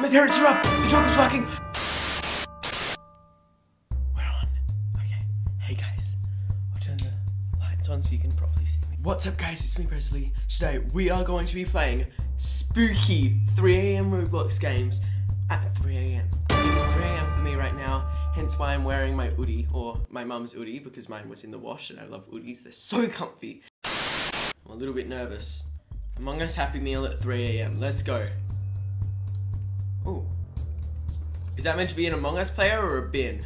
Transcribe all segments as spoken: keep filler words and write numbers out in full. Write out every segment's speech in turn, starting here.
My parents are up. The dog is walking. We're on. Okay. Hey guys. I'll turn the lights on so you can properly see me. What's up guys? It's me, Presley. Today we are going to be playing spooky three A M Roblox games at three A M It is three A M for me right now. Hence why I'm wearing my hoodie, or my mum's hoodie, because mine was in the wash and I love hoodies. They're so comfy. I'm a little bit nervous. Among Us Happy Meal at three A M. Let's go. Oh. Is that meant to be an Among Us player or a bin?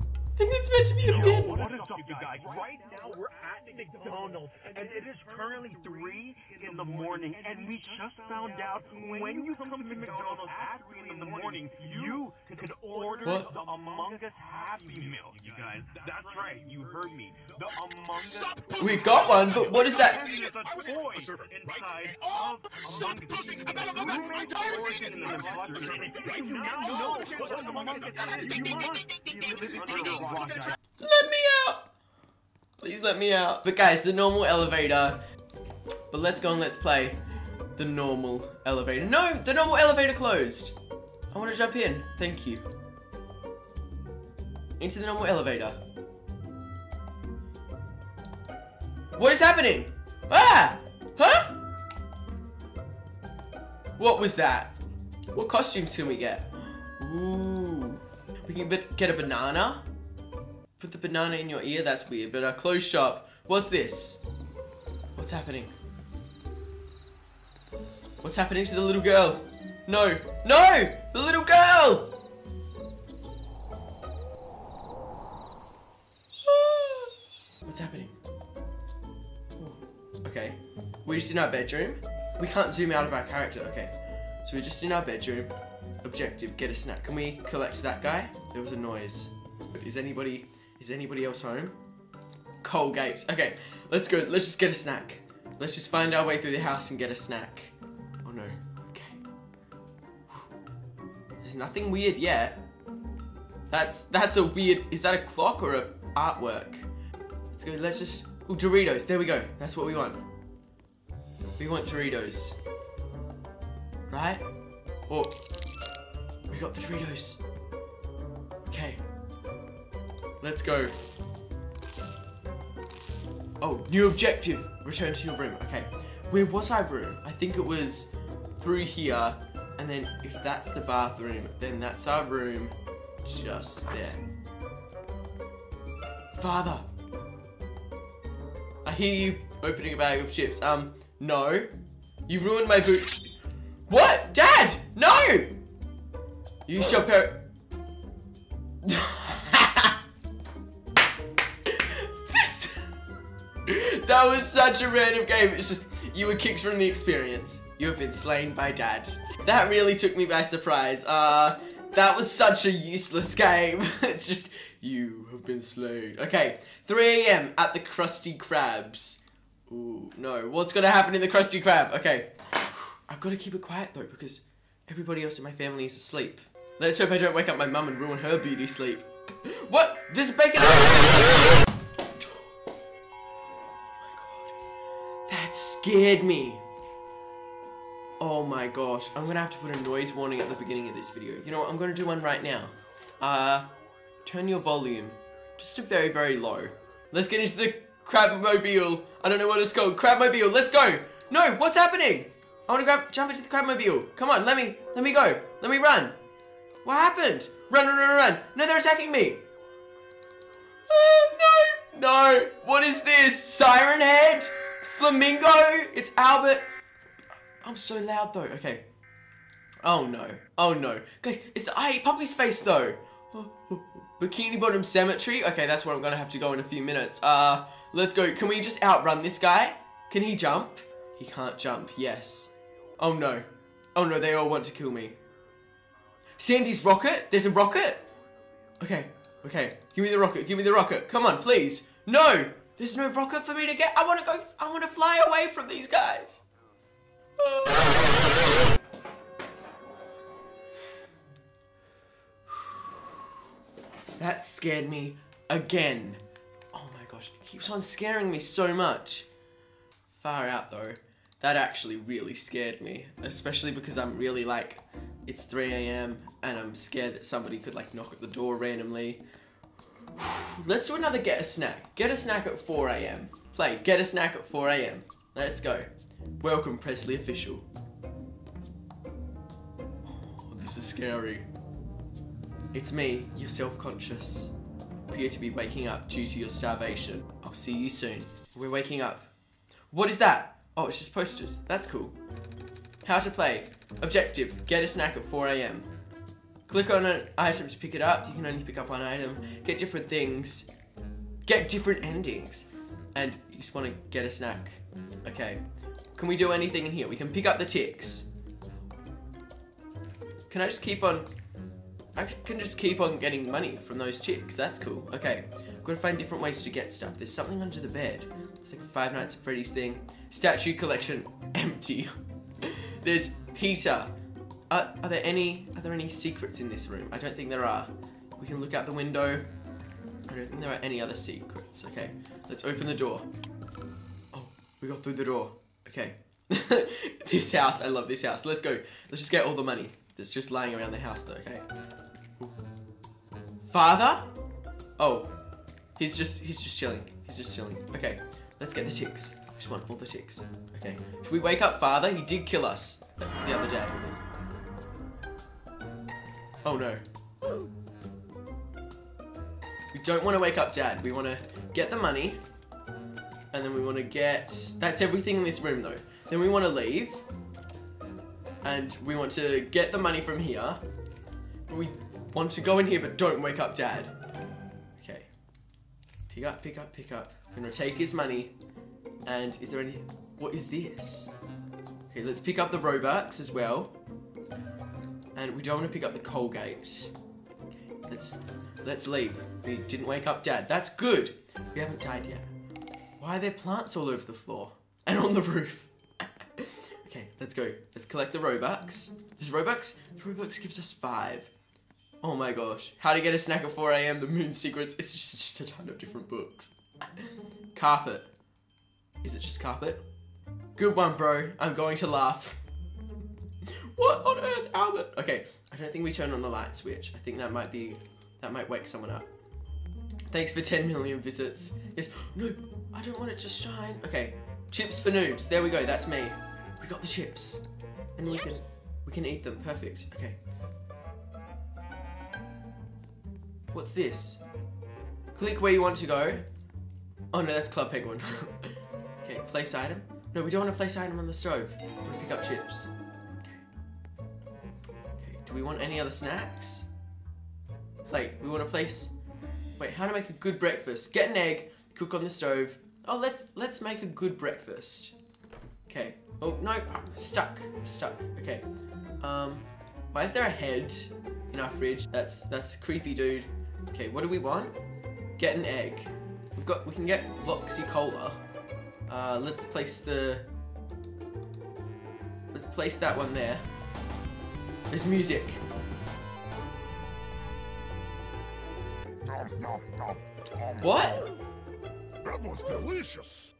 I think that's meant to be a bin. Yo, what is up, you guys? Right now we're at McDonald's and it is currently three in the morning and we just found out when you come to McDonald's at three in the morning, you could order what? The Among Us Happy Meal, you guys. That's right, you heard me. The Among Us. We got one, but what is that? I was a server, right? Oh, stop posting about Among Us. I'm tired of seeing it. I was a server, right? No, what is Among Us? You Let me out! Please let me out. But guys, the normal elevator. But let's go and let's play the normal elevator. No, the normal elevator closed. I want to jump in. Thank you. Into the normal elevator. What is happening? Ah! Huh? What was that? What costumes can we get? Ooh. We can get a banana. Put the banana in your ear, that's weird, but a closed shop. What's this? What's happening? What's happening to the little girl? No, no, the little girl! What's happening? Okay, we're just in our bedroom. We can't zoom out of our character, okay. So we're just in our bedroom. Objective, get a snack. Can we collect that guy? There was a noise. Is anybody... Is anybody else home? Colgate. Okay, let's go. Let's just get a snack. Let's just find our way through the house and get a snack. Oh no. Okay. There's nothing weird yet. That's that's a weird... Is that a clock or a artwork? Let's go. Let's just... Ooh, Doritos. There we go. That's what we want. We want Doritos. Right? Oh. We got the Doritos. Okay. Let's go. Oh, new objective. Return to your room. Okay. Where was our room? I think it was through here. And then if that's the bathroom, then that's our room just there. Father. I hear you opening a bag of chips. Um, no. You ruined my boot. What? Dad! No! You shall per- That was such a random game. It's just, you were kicked from the experience. You have been slain by Dad. That really took me by surprise. Uh, that was such a useless game. It's just, you have been slain. Okay, three A M at the Krusty Krabs. Ooh, no. What's gonna happen in the Krusty Krab? Okay. I've gotta keep it quiet though, because everybody else in my family is asleep. Let's hope I don't wake up my mum and ruin her beauty sleep. What? There's bacon. Scared me. Oh my gosh. I'm gonna have to put a noise warning at the beginning of this video. You know what? I'm gonna do one right now. Uh, turn your volume just to very, very low. Let's get into the Crabmobile. I don't know what it's called. Crabmobile. Let's go. No, what's happening? I wanna grab, jump into the Crabmobile. Come on, let me, let me go. Let me run. What happened? Run, run, run, run. No, they're attacking me. Oh, no. No. What is this? Siren Head? Flamingo! It's Albert! I'm so loud though. Okay. Oh no. Oh no. Guys, it's the I Eat Puppy's face though! Oh, oh, oh. Bikini Bottom Cemetery? Okay, that's where I'm gonna have to go in a few minutes. Uh, let's go. Can we just outrun this guy? Can he jump? He can't jump, yes. Oh no. Oh no, they all want to kill me. Sandy's rocket? There's a rocket? Okay, okay. Give me the rocket, give me the rocket. Come on, please. No! There's no rocket for me to get. I want to go. I want to fly away from these guys. Oh. That scared me again. Oh my gosh. It keeps on scaring me so much. Far out though. That actually really scared me. Especially because I'm really like It's three A M and I'm scared that somebody could like knock at the door randomly. Let's do another get a snack. Get a snack at four A M. Play get a snack at four A M. Let's go. Welcome, Presley official. Oh, this is scary. It's me, you're self-conscious. Appear to be waking up due to your starvation. I'll see you soon. We're waking up. What is that? Oh, it's just posters. That's cool. How to play. Objective, get a snack at four A M. Click on an item to pick it up. You can only pick up one item. Get different things. Get different endings. And you just want to get a snack. Okay. Can we do anything in here? We can pick up the ticks. Can I just keep on... I can just keep on getting money from those ticks. That's cool. Okay. I've got to find different ways to get stuff. There's something under the bed. It's like a Five Nights at Freddy's thing. Statue collection. Empty. There's Peter. Are, are there any are there any secrets in this room? I don't think there are. We can look out the window. I don't think there are any other secrets. Okay, let's open the door. Oh, we got through the door. Okay. This house, I love this house. Let's go. Let's just get all the money that's just lying around the house though, okay? Ooh. Father? Oh, he's just, he's just chilling. He's just chilling. Okay, let's get the ticks. I just want all the ticks. Okay, should we wake up Father? He did kill us the other day. Oh no. We don't want to wake up Dad. We want to get the money. And then we want to get... That's everything in this room though. Then we want to leave. And we want to get the money from here. We want to go in here but don't wake up Dad. Okay. Pick up, pick up, pick up. We're going to take his money. And is there any... What is this? Okay, let's pick up the Robux as well. And we don't want to pick up the Colgate. Okay, let's, let's leave. We didn't wake up Dad. That's good. We haven't died yet. Why are there plants all over the floor? And on the roof. Okay, let's go. Let's collect the Robux. There's Robux? The Robux gives us five. Oh my gosh. How to get a snack at four A M, The Moon Secrets. It's just, just a ton of different books. Carpet. Is it just carpet? Good one, bro. I'm going to laugh. What on earth, Albert? Okay, I don't think we turn on the light switch. I think that might be, that might wake someone up. Thanks for ten million visits. Yes, no, I don't want it to shine. Okay, chips for noobs. There we go, that's me. We got the chips. And we can, we can eat them, perfect. Okay. What's this? Click where you want to go. Oh no, that's Club Penguin. Okay, place item. No, we don't want to place item on the stove. We want to pick up chips. Do we want any other snacks? Plate. We want to place... Wait, how to make a good breakfast. Get an egg, cook on the stove. Oh, let's let's make a good breakfast. Okay. Oh, no. Stuck. Stuck. Okay. Um, why is there a head in our fridge? That's that's creepy, dude. Okay, what do we want? Get an egg. We've got... We can get Voxy Cola. Uh, let's place the... Let's place that one there. There's music. Nom, nom, nom, nom. What? That was delicious.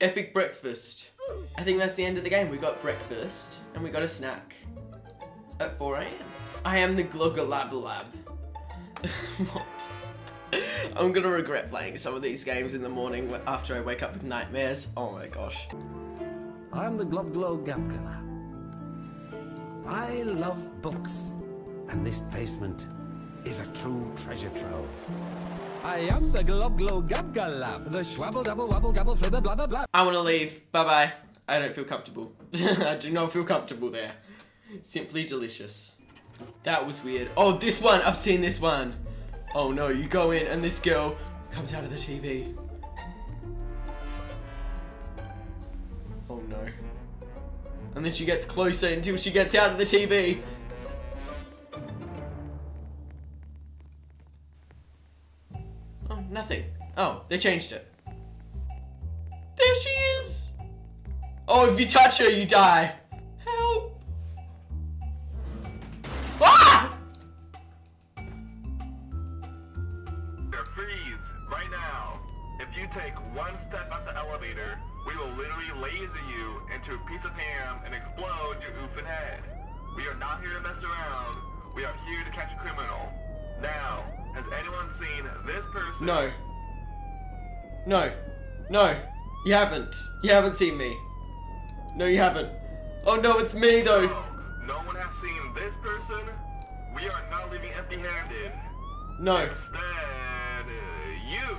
Epic breakfast. I think that's the end of the game. We got breakfast and we got a snack at four A M. I am the Glogalabalab. What? I'm gonna regret playing some of these games in the morning after I wake up with nightmares. Oh my gosh. I'm the Globglogabalab. I love books, and this basement is a true treasure trove. I am the glob glob gab galab, the schwabble double wabble gabble flibber blah blah blah. I want to leave. Bye bye. I don't feel comfortable. I do not feel comfortable there. Simply delicious. That was weird. Oh, this one. I've seen this one. Oh no, you go in and this girl comes out of the T V. Oh no. And then she gets closer until she gets out of the T V. Oh, nothing. Oh, they changed it. There she is. Oh, if you touch her, you die. Help. Ah! Freeze right now. If you take one step up the elevator, we will literally laser you into a piece of ham and explode your oofing head. We are not here to mess around. We are here to catch a criminal. Now, has anyone seen this person? No. No. No. You haven't. You haven't seen me. No, you haven't. Oh no, it's me though. So, no one has seen this person. We are not leaving empty-handed. No. Instead, you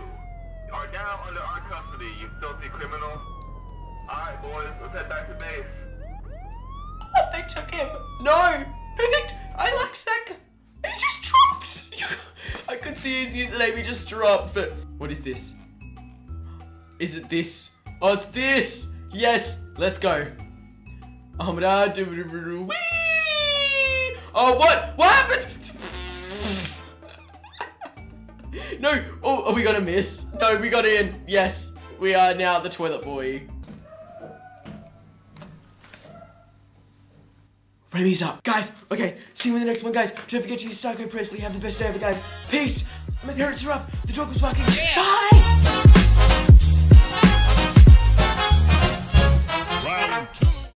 are now under our custody, you filthy criminal. Alright boys, let's head back to base. Oh, they took him. No. No, they... I like sec. He just dropped. I could see his username. He just dropped. But what is this? Is it this? Oh, it's this. Yes. Let's go. Oh, what? What happened? No. Oh, are we gonna miss? No, we got in. Yes. We are now the toilet boy. Remy's up. Guys, okay, see you in the next one, guys. Don't forget to use Psycho Presley. Have the best day ever, guys. Peace. My parents are up. The dog was barking. Yeah. Bye.